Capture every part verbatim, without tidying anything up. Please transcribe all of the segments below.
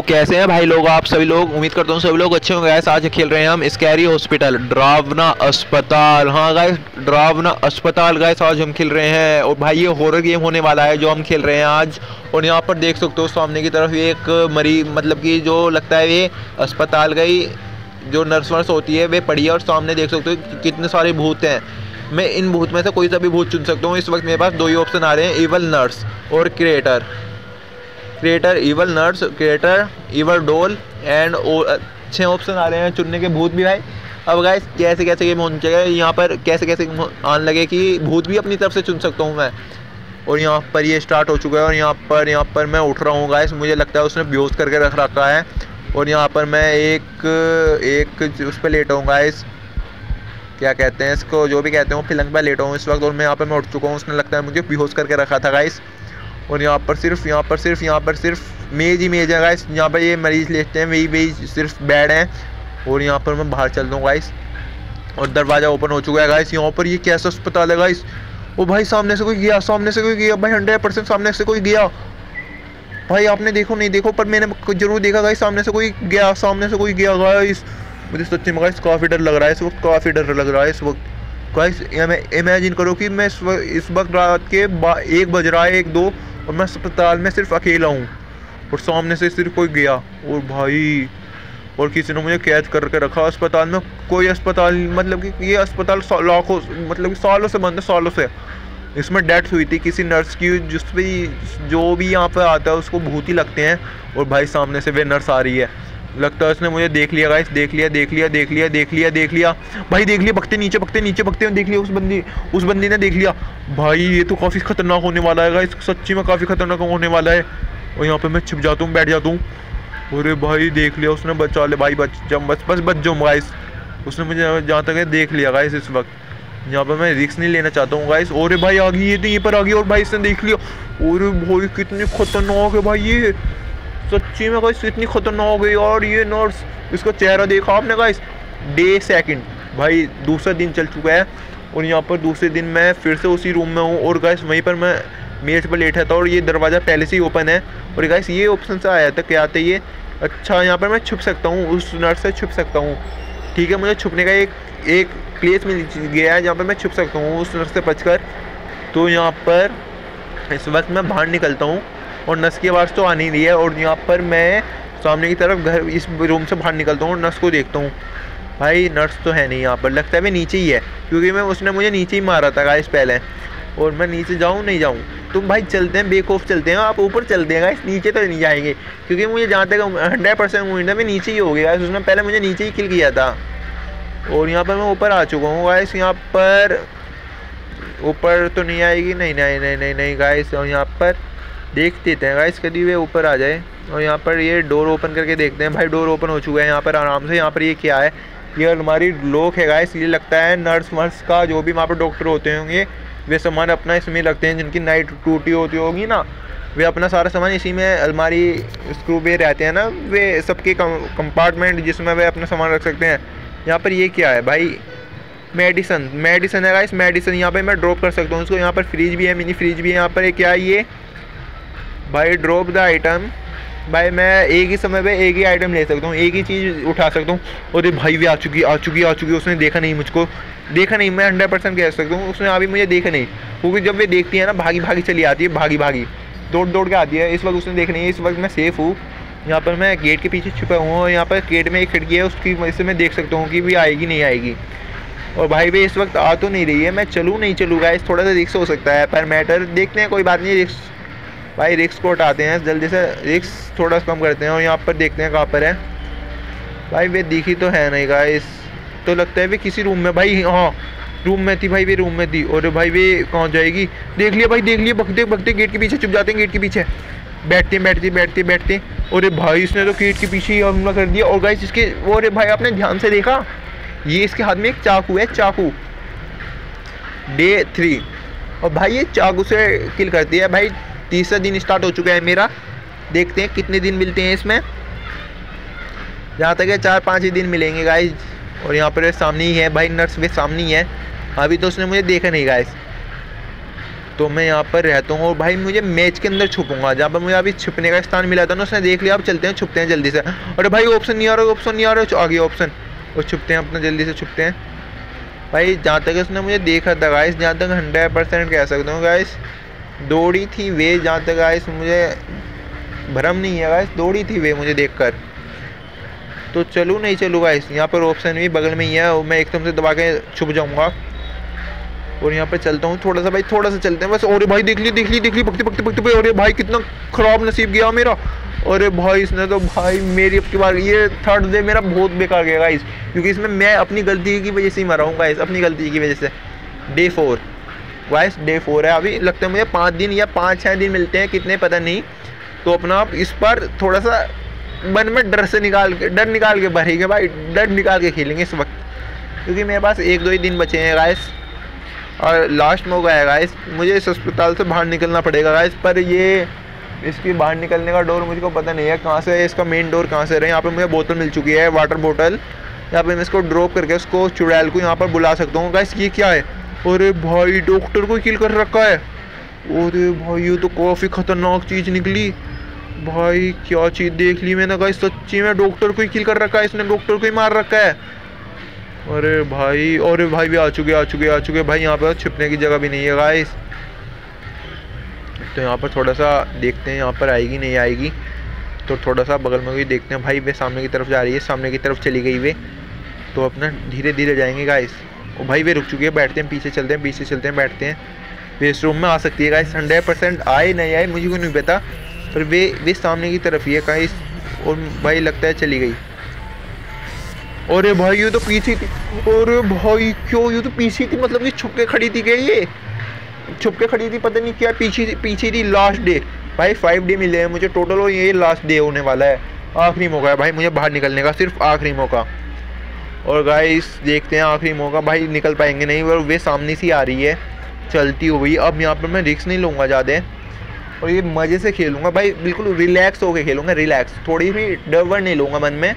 तो कैसे हैं भाई लोग, आप सभी लोग, उम्मीद करता हूँ सभी लोग अच्छे होंगे। गाइस आज खेल रहे हैं हम स्कैरी हॉस्पिटल डरावना अस्पताल। हाँ गाइस, डरावना अस्पताल गाइस आज हम खेल रहे हैं। और भाई ये हॉरर गेम होने वाला है जो हम खेल रहे हैं आज। और यहाँ पर देख सकते हो सामने की तरफ ये एक मरीज, मतलब कि जो लगता है ये अस्पताल गई जो नर्स वर्स होती है वे पड़ी है। और सामने देख सकते हो कितने सारे भूत हैं। मैं इन भूत में से कोई सा भी भूत चुन सकता हूँ। इस वक्त मेरे पास दो ही ऑप्शन आ रहे हैं, इवल नर्स और creator. Creator evil nurse, creator evil doll and अच्छे ऑप्शन आ रहे हैं चुनने के भूत भी भाई। अब गाइस कैसे कैसे गेम होने चाहिए, यहाँ पर कैसे कैसे आन लगे कि भूत भी अपनी तरफ से चुन सकता हूँ मैं। और यहाँ पर ये स्टार्ट हो चुका है। और यहाँ पर यहाँ पर मैं उठ रहा हूँ गाइस, मुझे लगता है उसने बेहोश करके रख रखा है। और यहाँ पर मैं एक एक उस पर लेटा हूँ गाइस, क्या कहते हैं इसको, जो भी कहते हैं, फिलंग पर लेटा हूँ इस वक्त। और मैं यहाँ पर मैं उठ चुका हूँ, उसने लगता है मुझे बेहोश करके रखा था गाइस। और यहाँ पर सिर्फ यहाँ पर सिर्फ यहाँ पर सिर्फ मेज ही मेज है गाइस। यहाँ पर ये मरीज़ लेते हैं, वही वही सिर्फ बेड हैं। और यहाँ पर मैं बाहर चल दूँ गाइस। और दरवाज़ा ओपन हो चुका है गाइस। यहाँ पर ये कैसा अस्पताल है गाइस। ओ भाई सामने से कोई गया, सामने से कोई गया भाई, हंड्रेड परसेंट सामने से कोई गया भाई। आपने देखो नहीं देखो, पर मैंने जरूर देखा गाइस, सामने से कोई गया, सामने से कोई गया गाइस। मुझे सच्ची में गाइस काफ़ी डर लग रहा है इस वक्त, काफ़ी डर लग रहा है इस वक्त गाइस। इमेजिन करो कि मैं इस वक्त रात के एक बज रहा है, एक दो, और मैं अस्पताल में सिर्फ अकेला हूँ और सामने से सिर्फ कोई गया। और भाई और किसी ने मुझे कैद करके रखा अस्पताल में। कोई अस्पताल, मतलब कि ये अस्पताल लाखों, मतलब कि सालों से बंद है, सालों से। इसमें डेथ हुई थी किसी नर्स की, जिस पे जो भी यहाँ पर आता है उसको भूत ही लगते हैं। और भाई सामने से वे नर्स आ रही है, लगता है उसने मुझे देख लिया गाइस, देख लिया देख लिया देख लिया देख लिया देख लिया भाई, देख लिया। भगते नीचे भगते नीचे भगते हुए देख लिया, उस बंदी उस बंदी ने देख लिया भाई। ये तो काफ़ी खतरनाक होने वाला है गाइस, सच्ची में काफ़ी खतरनाक होने वाला है। और यहाँ पे मैं छिप जाता हूँ, बैठ जाता हूँ। अरे भाई देख लिया उसने, बचा ले भाई, बच जाऊँ, बस बस बच जाऊँ गाइस। उसने मुझे जहाँ तक देख लिया गाइस। इस वक्त यहाँ पर मैं रिस्क नहीं लेना चाहता हूँ गाइस। और भाई आ गई, ये तो यहीं पर आ गई। और भाई इसने देख लिया। और भाई कितनी खतरनाक है भाई ये, सच्ची में गाइस इतनी खतरनाक गई। और ये नर्स, इसका चेहरा देखा आपने गाइस। डे सेकंड भाई, दूसरा दिन चल चुका है। और यहाँ पर दूसरे दिन मैं फिर से उसी रूम में हूँ। और गाइस वहीं पर मैं मेज पर लेटा था। और ये दरवाज़ा पहले से ही ओपन है। और गाइस ये ऑप्शन से आया था, क्या आता है ये, अच्छा यहाँ पर मैं छुप सकता हूँ, उस नर्स से छुप सकता हूँ। ठीक है, मुझे छुपने का एक एक प्लेस मिल गया है जहाँ पर मैं छुप सकता हूँ उस नर्स से बचकर। तो यहाँ पर इस वक्त मैं बाहर निकलता हूँ और नस की आवाज़ तो आनी नहीं है। और यहाँ पर मैं सामने की तरफ घर इस रूम से बाहर निकलता हूँ और नर्स को देखता हूँ। भाई नर्स तो है नहीं यहाँ पर, लगता है मैं नीचे ही है, क्योंकि मैं उसने मुझे नीचे ही मारा था गाइस पहले। और मैं नीचे जाऊँ नहीं जाऊँ, तो भाई चलते हैं, बेखौफ चलते हैं, आप ऊपर चलते हैं गाइस, नीचे तो नहीं जाएंगे, क्योंकि मुझे जहाँ तक हंड्रेड परसेंट उम्मीद है मैं नीचे ही हो गया गाइस। उसने पहले मुझे नीचे ही किल किया था। और यहाँ पर मैं ऊपर आ चुका हूँ गाइस। यहाँ पर ऊपर तो नहीं आएगी, नहीं नहीं नहीं नहीं नहीं गाइस। और यहाँ पर देख देते हैं गाइस कभी वे ऊपर आ जाए। और यहाँ पर ये डोर ओपन करके देखते हैं। भाई डोर ओपन हो चुका है यहाँ पर आराम से। यहाँ पर ये क्या है, ये अलमारी लॉक है गाइस। ये लगता है नर्स वर्स का, जो भी वहाँ पर डॉक्टर होते होंगे वे सामान अपना इसमें रखते हैं। जिनकी नाइट टूटी होती होगी ना, वे अपना सारा सामान इसी में अलमारी स्क्रू पे रहते हैं ना, वे सबके कंपार्टमेंट जिसमें वे अपना सामान रख सकते हैं। यहाँ पर ये क्या है भाई, मेडिसन मेडिसन है गाइस, मेडिसन। यहाँ पर मैं ड्रॉप कर सकता हूँ उसको। यहाँ पर फ्रिज भी है, मिनी फ्रिज भी है। यहाँ पर क्या है ये भाई, ड्रॉप द आइटम। भाई मैं एक ही समय पे एक ही आइटम ले सकता हूँ, एक ही चीज़ उठा सकता हूँ। और ये भाई भी आ चुकी आ चुकी आ चुकी उसने देखा नहीं मुझको, देखा नहीं, मैं हंड्रेड परसेंट कह सकता हूँ उसने अभी मुझे देखा नहीं, क्योंकि जब वे देखती है ना भागी भागी चली आती है, भागी भागी दौड़ दौड़ के आती है। इस वक्त उसने देखा नहीं है, इस वक्त मैं सेफ़ हूँ। यहाँ पर मैं गेट के पीछे छुपा हुआ हूँ। यहाँ पर गेट में एक खिड़की है, उसकी वजह से मैं देख सकता हूँ कि भी आएगी नहीं आएगी। और भाई भी इस वक्त आ तो नहीं रही है, मैं चलूँ नहीं चलूँगा, इस थोड़ा सा रिस्क हो सकता है, पर मैटर देखते हैं, कोई बात नहीं। रिस्क भाई रिस्क को उठाते हैं जल्दी से, रिस्क थोड़ा कम करते हैं। और यहाँ पर देखते हैं कहाँ पर है भाई, वे दिखी तो है नहीं गाइस, तो लगता है वे किसी रूम में, भाई हाँ रूम में थी भाई, वे रूम में थी। और भाई वे कहाँ जाएगी, देख लिया भाई देख लिया, भगते भगते गेट के पीछे छुप जाते हैं, गेट के पीछे बैठते बैठते बैठते बैठते। और भाई इसने तो गेट के पीछे ही हमला कर दिया। और गाइस इसके, और भाई आपने ध्यान से देखा ये इसके हाथ में एक चाकू है, चाकू डे थ्री। और भाई ये चाकू से किल करती है। भाई तीसरा दिन स्टार्ट हो चुका है मेरा, देखते हैं कितने दिन मिलते हैं इसमें। जहाँ तक है चार पाँच ही दिन मिलेंगे गाइस। और यहाँ पर सामने ही है भाई नर्स, वे सामने ही है, अभी तो उसने मुझे देखा नहीं गाइस। तो मैं यहाँ पर रहता हूँ और भाई मुझे मैच के अंदर छुपूंगा। जहाँ पर मुझे अभी छुपने का स्थान मिला था ना, उसने देख लिया। आप चलते हैं, छुपते हैं जल्दी से। अरे भाई ऑप्शन नहीं आ रहा, ऑप्शन नहीं आ रहा, आगे ऑप्शन। और छुपते हैं अपना, जल्दी से छुपते हैं भाई। जहाँ तक उसने मुझे देखा था गाइस, जहाँ तक हंड्रेड परसेंट कह सकता हूँ गाइस, दौड़ी थी वे। जहाँ तक गाइस मुझे भ्रम नहीं है गाइस, दौड़ी थी वे मुझे देखकर। तो चलूँ नहीं चलूँ गाइस, यहाँ पर ऑप्शन भी बगल में ही है और मैं एकदम से दबा के छुप जाऊँगा। और यहाँ पे चलता हूँ थोड़ा सा भाई, थोड़ा सा चलते हैं बस। और भाई दिख ली दिख ली दिख ली पकते पकते पकते पे। अरे भाई कितना ख़राब नसीब गया मेरा। अरे भाई इसने तो भाई मेरी अब की बार ये थर्ड डे मेरा बहुत बेकार गया गाइस, क्योंकि इसमें मैं अपनी गलती की वजह से ही मरा हूँ गाइस, अपनी गलती की वजह से। Day four guys, day four है अभी। लगता है मुझे पाँच दिन या पाँच छः दिन मिलते हैं, कितने पता नहीं। तो अपना आप इस पर थोड़ा सा मन में डर से निकाल के, डर निकाल के भरेंगे भाई, डर निकाल के खेलेंगे इस वक्त, क्योंकि मेरे पास एक दो ही दिन बचे हैं गाइस और लास्ट मौका है गाइस। मुझे इस अस्पताल से बाहर निकलना पड़ेगा गाइस, पर ये इसकी बाहर निकलने का डोर मुझको पता नहीं है कहाँ से है, इसका मेन डोर कहाँ से रहे। यहाँ पे मुझे बोतल मिल चुकी है, वाटर बोतल। यहाँ पे मैं इसको ड्रॉप करके उसको चुड़ैल को यहाँ पर बुला सकता हूँ गाइस। ये क्या है? अरे भाई डॉक्टर को किल कर रखा है। अरे भाई ये तो काफ़ी ख़तरनाक चीज़ निकली भाई, क्या चीज़ देख ली मैंने गाइस। सच्ची में डॉक्टर को ही किल कर रखा है इसने, डॉक्टर को ही मार रखा है। अरे भाई, अरे भाई भी आ चुके आ चुके आ चुके भाई। यहाँ पर छिपने की जगह भी नहीं है गाइस, तो यहाँ पर थोड़ा सा देखते हैं यहाँ पर आएगी नहीं आएगी। तो थोड़ा सा बगल में भी देखते हैं भाई। वे सामने की तरफ जा रही है, सामने की तरफ चली गई वे। तो अपना धीरे धीरे जाएंगे गाइस। और भाई वे रुक चुकी है, बैठते हैं, पीछे चलते हैं, पीछे चलते हैं, बैठते हैं। वे इस रूम में आ सकती है गाइस, हंड्रेड परसेंट आए नहीं आए मुझे नहीं पता, पर वे वे सामने की तरफ ही है गाइस। और भाई लगता है चली गई। अरे भाई ये तो पीछे थी। अरे भाई क्यों ये तो पीछे थी, मतलब कि छुप के खड़ी थी क्या? ये छुप के खड़ी थी, पता नहीं क्या पीछे पीछे थी। लास्ट डे भाई, फाइव डे मिले हैं मुझे टोटल और ये लास्ट डे होने वाला है। आखिरी मौका है भाई मुझे बाहर निकलने का, सिर्फ आखिरी मौका। और गाइस देखते हैं आखिरी मौका भाई निकल पाएंगे नहीं। और वे सामने से आ रही है चलती हुई। अब यहाँ पर मैं रिस्क नहीं लूँगा ज़्यादा, और ये मज़े से खेलूँगा भाई, बिल्कुल रिलैक्स होकर खेलूँगा। रिलैक्स, थोड़ी भी डर नहीं लूँगा मन में,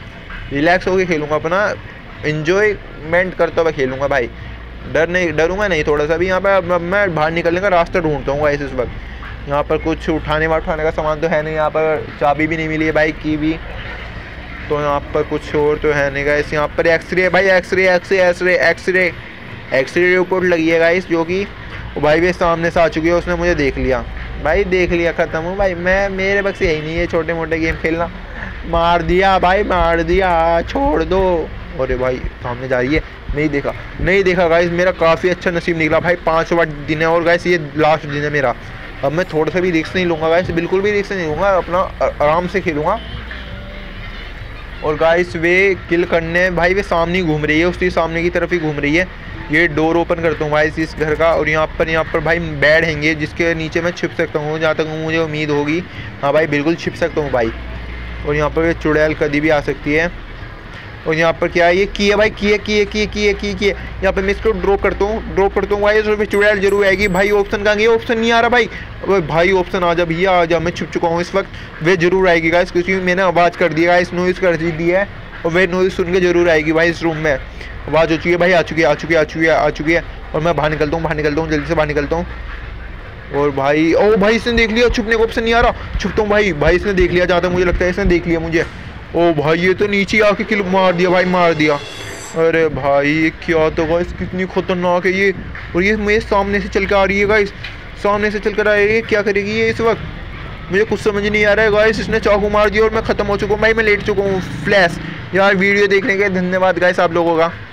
रिलैक्स होके खेलूँगा, अपना इन्जॉयमेंट करता हुआ खेलूँगा भाई। डर नहीं, डरूँगा नहीं थोड़ा सा भी। यहाँ पर मैं बाहर निकलने का रास्ता ढूंढता हूँ गाइस इस वक्त। यहाँ पर कुछ उठाने वा उठाने का सामान तो है नहीं, यहाँ पर चाबी भी नहीं मिली है बाइक की भी, तो यहाँ पर कुछ और तो है नहीं गाइस। यहाँ पर एक्सरे भाई, x-ray x-ray x-ray x-ray x-ray report लगी है गाइस, जो कि भाई वे सामने से आ चुकी है। उसने मुझे देख लिया भाई, देख लिया, ख़त्म हूँ भाई मैं। मेरे बस यही नहीं है छोटे मोटे गेम खेलना। मार दिया भाई, मार दिया, छोड़ दो। अरे भाई सामने जा रही है, नहीं देखा नहीं देखा गाइस। मेरा काफ़ी अच्छा नसीब निकला भाई, पाँचवा दिन है और गाइस ये लास्ट दिन है मेरा। अब मैं थोड़ा सा भी रिस्क नहीं लूँगा गाइस, बिल्कुल भी रिस्क नहीं लूँगा, अपना आराम से खेलूँगा। और गाइस वे किल करने भाई, वे सामने ही घूम रही है, उसकी सामने की तरफ ही घूम रही है। ये डोर ओपन करता हूँ गाइस इस घर का। और यहाँ पर यहाँ पर भाई बेड हैंगे जिसके नीचे मैं छिप सकता हूँ, जहाँ तक मुझे उम्मीद होगी। हाँ भाई बिल्कुल छिप सकता हूँ भाई। और यहाँ पर चुड़ैल कभी भी आ सकती है। और यहाँ पर क्या है? ये की है भाई, की है की है की है की है की की है। यहाँ पर मैं इसको ड्रॉप करता हूँ ड्रॉप करता हूँ भाई, उस पर चुड़ैल जरूर आएगी भाई। ऑप्शन कहाँ गई? ऑप्शन नहीं आ रहा भाई। अरे भाई ऑप्शन आ जा भैया आ जा, मैं छुप चुका हूँ इस वक्त। वे जरूर आएगी गाइस, क्योंकि मैंने आवाज़ कर दिया गाइस, नॉइज़ कर दी है। और वे नॉइज़ सुन के जरूर आएगी भाई इस रूम में। आवाज़ हो चुकी है भाई, आ चुकी है आ चुकी है आ चुकी है आ चुकी है। और मैं बाहर निकलता हूँ बाहर निकलता हूँ जल्दी से बाहर निकलता हूँ। और भाई ओ भाई इसने देख लिया, छुपने का ऑप्शन नहीं आ रहा, छुपता हूँ भाई। भाई इसने देख लिया, ज़्यादा मुझे लगता है इसने देख लिया मुझे। ओ भाई ये तो नीचे आके किल मार दिया भाई, मार दिया। अरे भाई ये क्या तो गाइस, कितनी खतरनाक है ये। और ये मुझे सामने से चल कर आ रही है गाइस, सामने से चल कर आ रही है। क्या करेगी ये इस वक्त? मुझे कुछ समझ नहीं आ रहा है गाइस। इसने चाकू मार दिया और मैं ख़त्म हो चुका हूँ भाई, मैं लेट चुका हूँ। फ्लैश यार वीडियो देखने के धन्यवाद गाइस आप लोगों का।